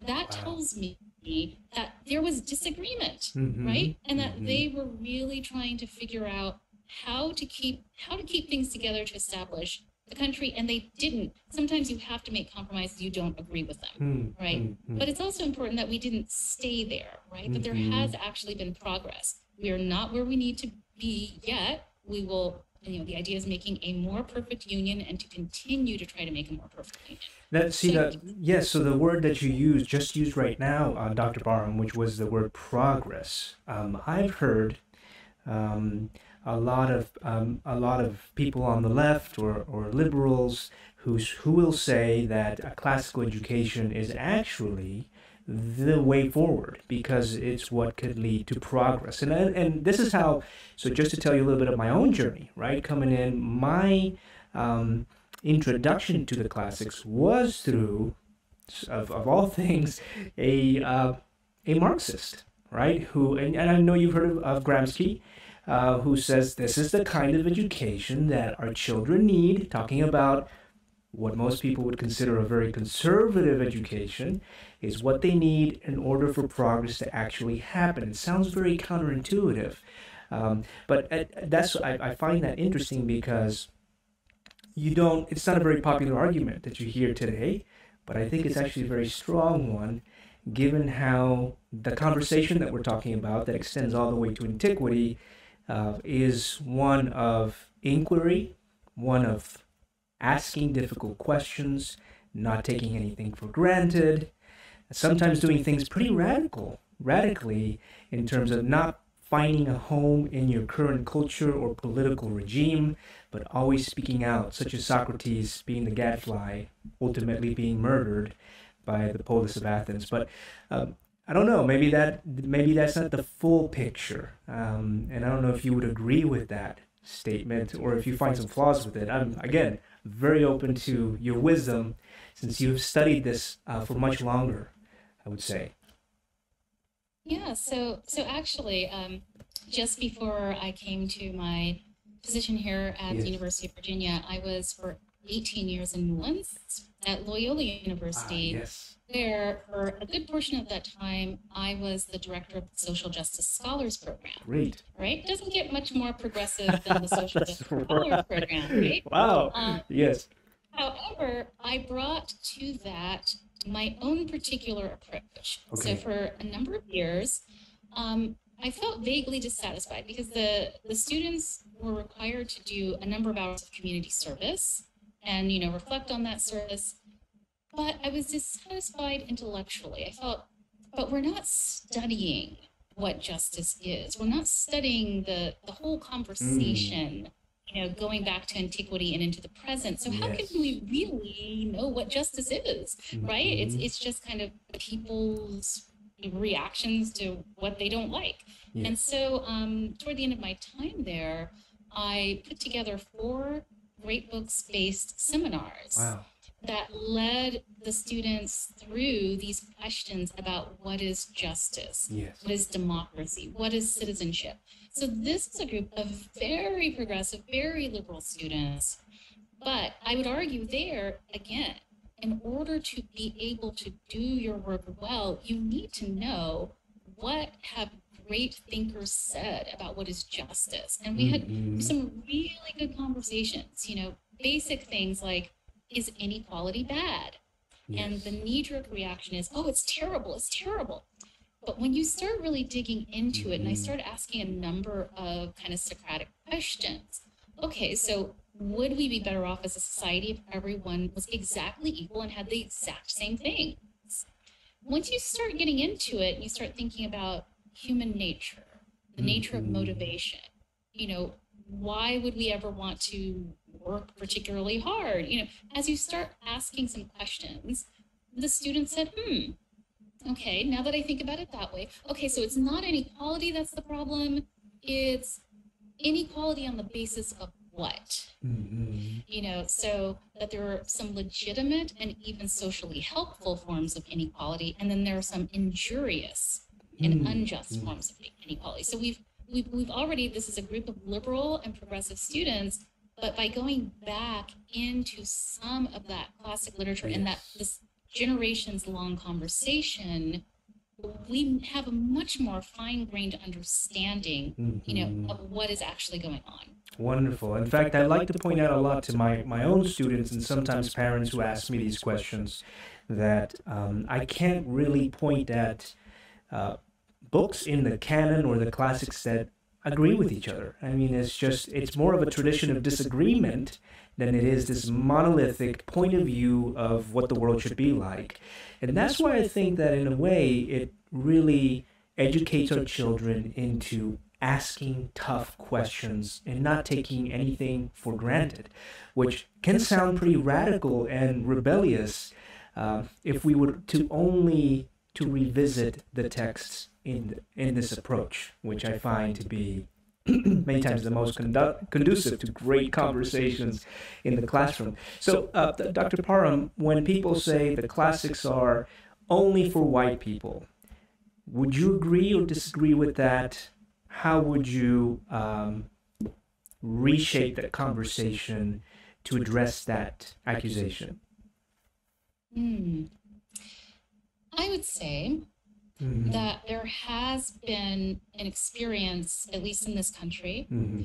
That wow. tells me that there was disagreement, mm-hmm. right? And that mm-hmm. they were really trying to figure out how to keep, how to keep things together to establish the country, and they didn't. Sometimes you have to make compromises. You don't agree with them, mm, right? Mm, mm. But it's also important that we didn't stay there, right? Mm, that there mm. has actually been progress. We are not where we need to be yet. We will, you know, the idea is making a more perfect union and to continue to try to make a more perfect union. That, see, so, that, yes, so the word that you use, just used right now, uh, Doctor Parham, which was the word progress. Um, I've heard um, a lot of um, a lot of people on the left or, or liberals who, who will say that a classical education is actually the way forward because it's what could lead to progress. And and this is how, so just to tell you a little bit of my own journey, right? Coming in, my um, introduction to the classics was through, of, of all things, a uh, a Marxist, right? Who, and, and I know you've heard of, of Gramsci, uh, who says this is the kind of education that our children need, talking about what most people would consider a very conservative education is what they need in order for progress to actually happen. It sounds very counterintuitive, um, but that's I, I find that interesting because you don't. It's not a very popular argument that you hear today, but I think it's actually a very strong one, given how the conversation that we're talking about that extends all the way to antiquity uh, is one of inquiry, one of asking difficult questions, not taking anything for granted, sometimes doing things pretty radical, radically in terms of not finding a home in your current culture or political regime, but always speaking out, such as Socrates being the gadfly, ultimately being murdered by the polis of Athens. But um, I don't know, maybe that maybe that's not the full picture. Um, and I don't know if you would agree with that statement or if you find some flaws with it. I'm, again, very open to your wisdom since you've studied this uh, for much longer, I would say. Yeah, so so actually, um, just before I came to my position here at yes. the University of Virginia, I was for eighteen years in New Orleans at Loyola University, ah, yes. where for a good portion of that time, I was the director of the Social Justice Scholars Program. Great. Right? Doesn't get much more progressive than the Social Justice right. Scholars Program, right? Wow. Um, yes. However, I brought to that my own particular approach. Okay. So for a number of years, um, I felt vaguely dissatisfied because the, the students were required to do a number of hours of community service and, you know, reflect on that service. But I was dissatisfied intellectually. I felt, but we're not studying what justice is. We're not studying the, the whole conversation, mm. you know, going back to antiquity and into the present. So how yes. can we really know what justice is, mm-hmm. right? It's, it's just kind of people's reactions to what they don't like. Yeah. And so um, toward the end of my time there, I put together four great books-based seminars wow. that led the students through these questions about what is justice, yes. what is democracy, what is citizenship. So this is a group of very progressive, very liberal students, but I would argue there, again, in order to be able to do your work well, you need to know what have great thinkers said about what is justice. And we mm-hmm. had some really good conversations, you know, basic things like, is inequality bad? Yes. And the knee-jerk reaction is, oh, it's terrible, it's terrible. But when you start really digging into mm-hmm. it, and I started asking a number of kind of Socratic questions, okay, so would we be better off as a society if everyone was exactly equal and had the exact same things? Once you start getting into it, and you start thinking about human nature, the nature mm-hmm. of motivation, you know, why would we ever want to work particularly hard? You know, as you start asking some questions, the student said, hmm, okay, now that I think about it that way, okay, so it's not inequality that's the problem, it's inequality on the basis of what? Mm-hmm. You know, so that there are some legitimate and even socially helpful forms of inequality, and then there are some injurious and unjust mm-hmm. forms of inequality. So we've, we've we've already, this is a group of liberal and progressive students, but by going back into some of that classic literature yes. and that this generations long conversation, we have a much more fine-grained understanding, mm-hmm. you know, of what is actually going on. Wonderful. In fact, I like to point out a lot to my, my own students and sometimes parents who ask me these questions that um, I can't really point at uh, books in the canon or the classics that agree with each other. I mean, it's just, it's more of a tradition of disagreement than it is this monolithic point of view of what the world should be like. And that's why I think that in a way it really educates our children into asking tough questions and not taking anything for granted, which can sound pretty radical and rebellious uh, if we were to only to revisit the texts in in this approach, which I find to be many times the most condu conducive to great conversations in the classroom. So, uh, Doctor Parham, when people say the classics are only for white people, would you agree or disagree with that? How would you um, reshape the conversation to address that accusation? Mm. I would say Mm-hmm. that there has been an experience, at least in this country, mm-hmm.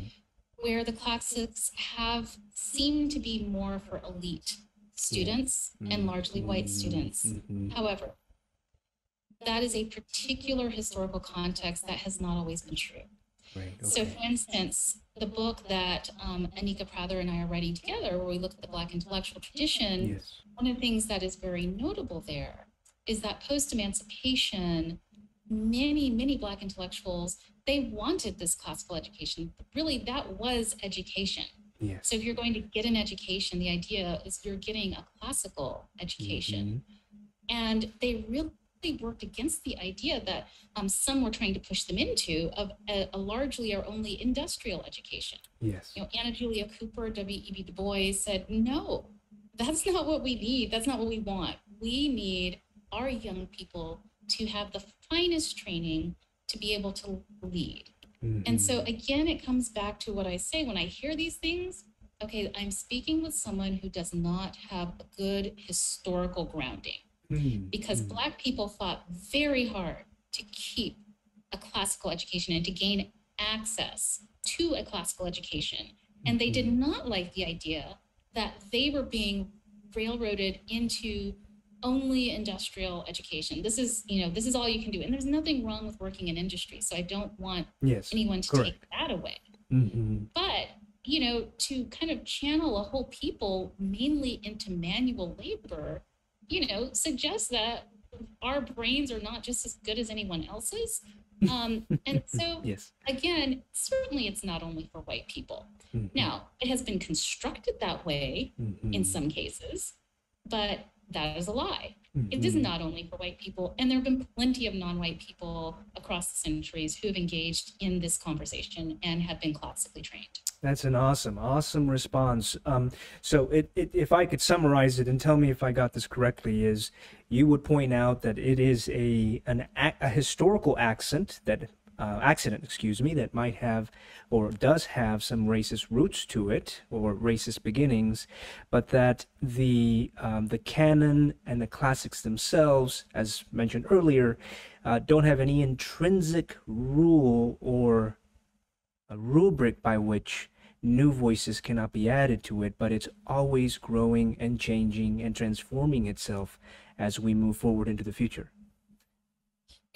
where the classics have seemed to be more for elite students mm-hmm. and largely white students. Mm-hmm. However, that is a particular historical context that has not always been true. Right, okay. So, for instance, the book that um, Anika Prother and I are writing together, where we look at the Black intellectual tradition, yes. one of the things that is very notable there is that post-emancipation, many, many Black intellectuals, they wanted this classical education. Really, that was education. Yes. So if you're going to get an education, the idea is you're getting a classical education. Mm-hmm. And they really worked against the idea that um, some were trying to push them into of a, a largely or only industrial education. Yes. You know, Anna Julia Cooper, W E B Du Bois said, no, that's not what we need. That's not what we want. We need our young people to have the finest training to be able to lead. Mm-hmm. And so again, it comes back to what I say when I hear these things, okay, I'm speaking with someone who does not have a good historical grounding mm-hmm. because mm-hmm. Black people fought very hard to keep a classical education and to gain access to a classical education. And they did not like the idea that they were being railroaded into only industrial education. This is, you know, this is all you can do. And there's nothing wrong with working in industry. So I don't want yes, anyone to correct. Take that away. Mm-hmm. But, you know, to kind of channel a whole people mainly into manual labor, you know, suggests that our brains are not just as good as anyone else's. Um, and so, yes. again, certainly it's not only for white people. Mm-hmm. Now, it has been constructed that way mm-hmm. in some cases, but that is a lie. Mm-hmm. It is not only for white people, and there have been plenty of non-white people across the centuries who have engaged in this conversation and have been classically trained. That's an awesome, awesome response. Um, so it, it, if I could summarize it and tell me if I got this correctly, is you would point out that it is a, an, a historical accent that Uh, accident, excuse me, that might have or does have some racist roots to it or racist beginnings, but that the um, the canon and the classics themselves, as mentioned earlier, uh, don't have any intrinsic rule or a rubric by which new voices cannot be added to it, but it's always growing and changing and transforming itself as we move forward into the future.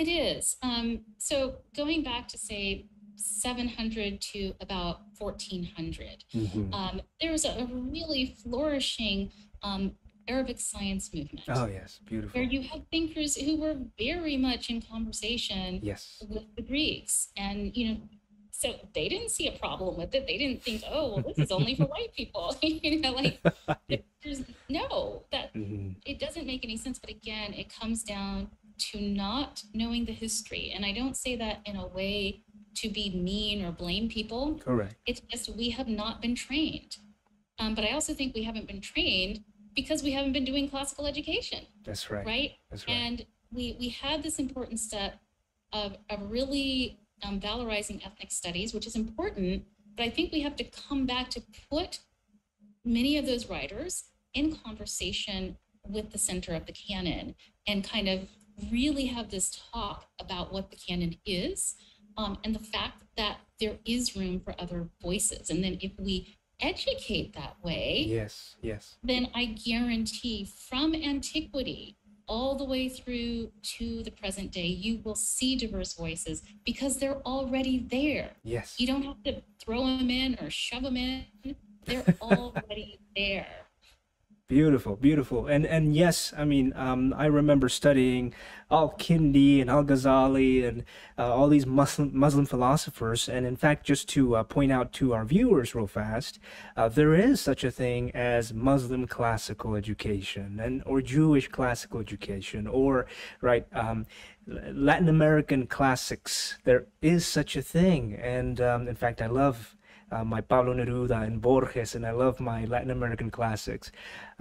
It is. Um, so going back to, say, seven hundred to about fourteen hundred, mm-hmm. um, there was a really flourishing um, Arabic science movement. Oh, yes. Beautiful. Where you had thinkers who were very much in conversation yes. with the Greeks. And, you know, so they didn't see a problem with it. They didn't think, oh, well, this is only for white people. You know, like, there's no, that mm-hmm. it doesn't make any sense. But again, it comes down to not knowing the history. And I don't say that in a way to be mean or blame people. Correct. It's just we have not been trained. Um, but I also think we haven't been trained because we haven't been doing classical education. That's right. Right? That's right. And we, we had this important step of, of really um, valorizing ethnic studies, which is important, but I think we have to come back to put many of those writers in conversation with the center of the canon and kind of really have this talk about what the canon is, um, and the fact that there is room for other voices. And then if we educate that way, yes, yes, then I guarantee from antiquity all the way through to the present day, you will see diverse voices because they're already there. Yes. You don't have to throw them in or shove them in. They're already there. Beautiful, beautiful. And and yes, I mean, um, I remember studying Al-Kindi and Al-Ghazali and uh, all these Muslim, Muslim philosophers. And in fact, just to uh, point out to our viewers real fast, uh, there is such a thing as Muslim classical education and or Jewish classical education or, right, um, Latin American classics. There is such a thing. And um, in fact, I love Uh, my Pablo Neruda and Borges, and I love my Latin American classics.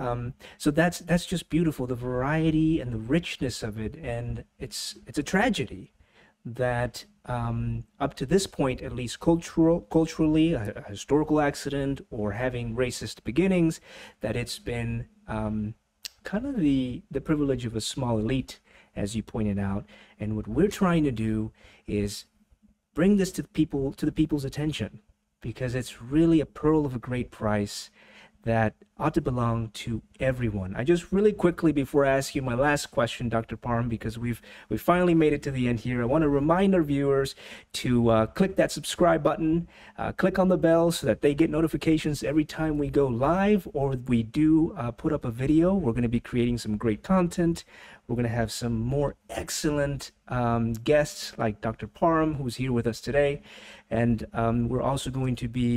Um, so that's that's just beautiful, the variety and the richness of it. And it's it's a tragedy that um, up to this point, at least cultural, culturally, a, a historical accident or having racist beginnings, that it's been um, kind of the, the privilege of a small elite, as you pointed out. And what we're trying to do is bring this to the people, to the people's attention, because it's really a pearl of a great price that ought to belong to everyone. I just really quickly, before I ask you my last question, Doctor Parham, because we've we finally made it to the end here, I want to remind our viewers to uh, click that subscribe button, uh, click on the bell so that they get notifications every time we go live or we do uh, put up a video. We're going to be creating some great content. We're going to have some more excellent um, guests like Doctor Parham, who's here with us today. And um, we're also going to be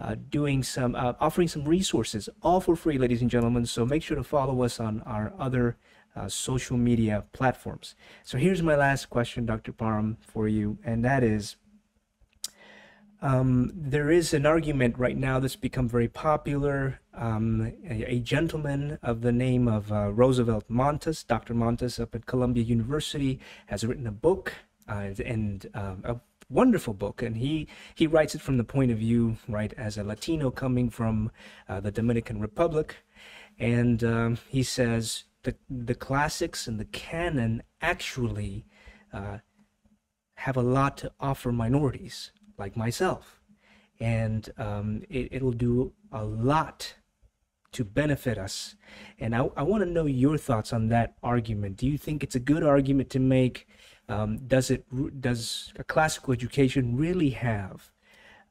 Uh, doing some, uh, offering some resources, all for free, ladies and gentlemen. So make sure to follow us on our other uh, social media platforms. So here's my last question, Doctor Parham, for you, and that is, um, there is an argument right now that's become very popular. Um, a, a gentleman of the name of uh, Roosevelt Montes, Doctor Montes up at Columbia University, has written a book uh, and um, a wonderful book, and he he writes it from the point of view, right, as a Latino coming from uh, the Dominican Republic. And um, he says the the classics and the canon actually uh, have a lot to offer minorities like myself, and um, it, it'll do a lot to benefit us. And I, I want to know your thoughts on that argument. Do you think it's a good argument to make? Um, does it does a classical education really have?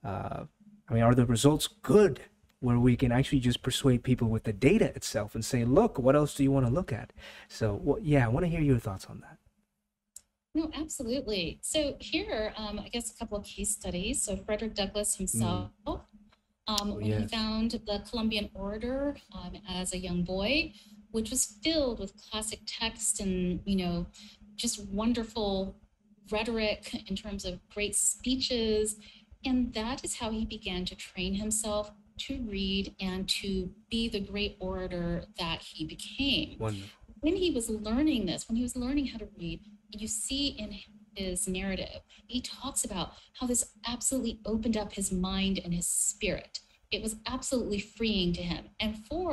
Uh, I mean, are the results good, where we can actually just persuade people with the data itself and say, "Look, what else do you want to look at?" So, well, yeah, I want to hear your thoughts on that. No, absolutely. So here, um, I guess a couple of case studies. So Frederick Douglass himself, mm. um, oh, yes. when he found the Columbian Order um, as a young boy, which was filled with classic text and you know. just wonderful rhetoric in terms of great speeches. And that is how he began to train himself to read and to be the great orator that he became. Wonderful. When he was learning this, when he was learning how to read, you see in his narrative, he talks about how this absolutely opened up his mind and his spirit. It was absolutely freeing to him. And for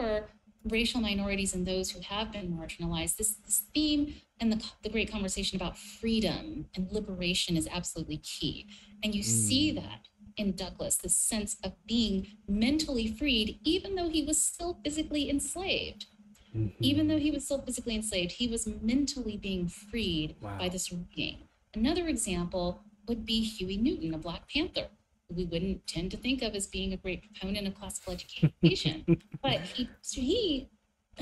racial minorities and those who have been marginalized, this, this theme and the, the great conversation about freedom and liberation is absolutely key. And you mm. see that in Douglass, this sense of being mentally freed, even though he was still physically enslaved. Mm-hmm. Even though he was still physically enslaved, he was mentally being freed wow. by this reading. Another example would be Huey Newton, a Black Panther. We wouldn't tend to think of as being a great proponent of classical education, but he so he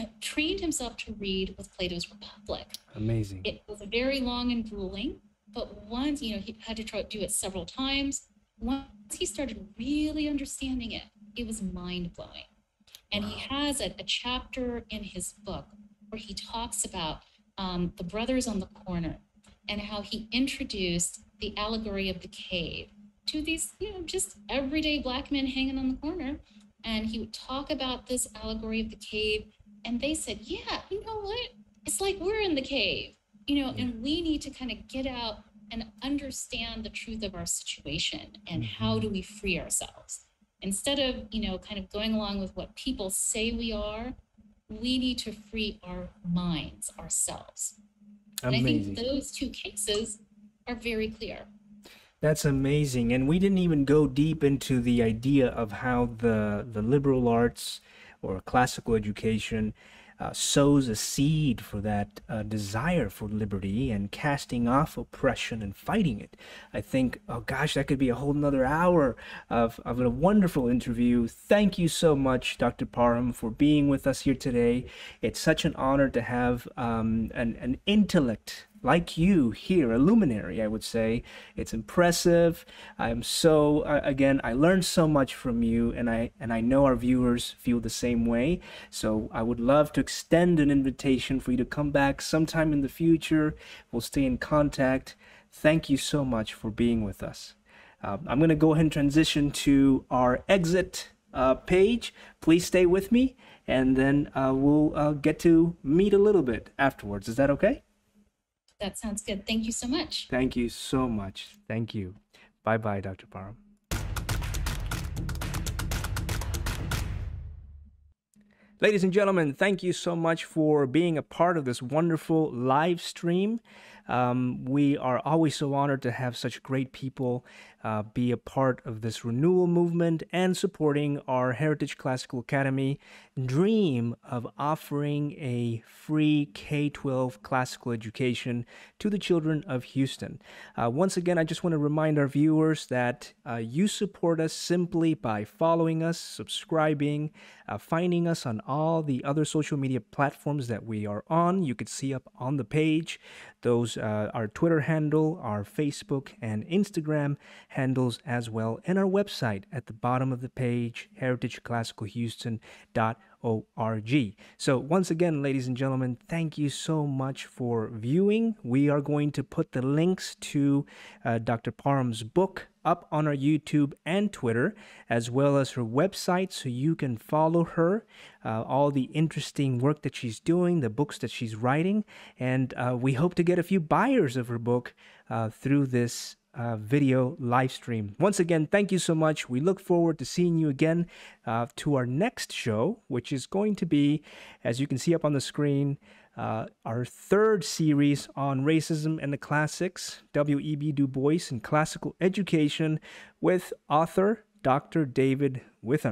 uh, trained himself to read with Plato's Republic. Amazing. It was very long and grueling, but once, you know, he had to try to do it several times. Once he started really understanding it, it was mind-blowing. And wow. he has a, a chapter in his book where he talks about um, the brothers on the corner and how he introduced the allegory of the cave to these, you know, just everyday Black men hanging on the corner. And he would talk about this allegory of the cave. And they said, yeah, you know what? It's like we're in the cave, you know, yeah. and we need to kind of get out and understand the truth of our situation and mm-hmm. how do we free ourselves? Instead of, you know, kind of going along with what people say we are, we need to free our minds, ourselves. Amazing. And I think those two cases are very clear. That's amazing. And we didn't even go deep into the idea of how the, the liberal arts or classical education uh, sows a seed for that uh, desire for liberty and casting off oppression and fighting it. I think, oh gosh, that could be a whole nother hour of, of a wonderful interview. Thank you so much, Doctor Parham, for being with us here today. It's such an honor to have um, an, an intellect like you here, a luminary, I would say. It's impressive. I'm so, uh, again, I learned so much from you, and I and I know our viewers feel the same way. So I would love to extend an invitation for you to come back sometime in the future. We'll stay in contact. Thank you so much for being with us. Uh, I'm going to go ahead and transition to our exit uh, page. Please stay with me, and then uh, we'll uh, get to meet a little bit afterwards. Is that okay? That sounds good. Thank you so much. Thank you so much. Thank you. Bye-bye, Doctor Parham. Ladies and gentlemen, thank you so much for being a part of this wonderful live stream. Um, we are always so honored to have such great people uh, be a part of this renewal movement and supporting our Heritage Classical Academy dream of offering a free K through twelve classical education to the children of Houston. Uh, once again, I just want to remind our viewers that uh, you support us simply by following us, subscribing, uh, finding us on all the other social media platforms that we are on. You could see up on the page those Uh, our Twitter handle, our Facebook and Instagram handles as well, and our website at the bottom of the page, heritage classical houston dot org. So once again, ladies and gentlemen, thank you so much for viewing. We are going to put the links to uh, Doctor Parham's book up on our YouTube and Twitter, as well as her website, so you can follow her, uh, all the interesting work that she's doing, the books that she's writing, and uh, we hope to get a few buyers of her book uh, through this uh, video live stream. Once again, thank you so much. We look forward to seeing you again uh, to our next show, which is going to be, as you can see up on the screen, Uh, our third series on racism and the classics, W E B Du Bois and classical education, with author Doctor David Witham.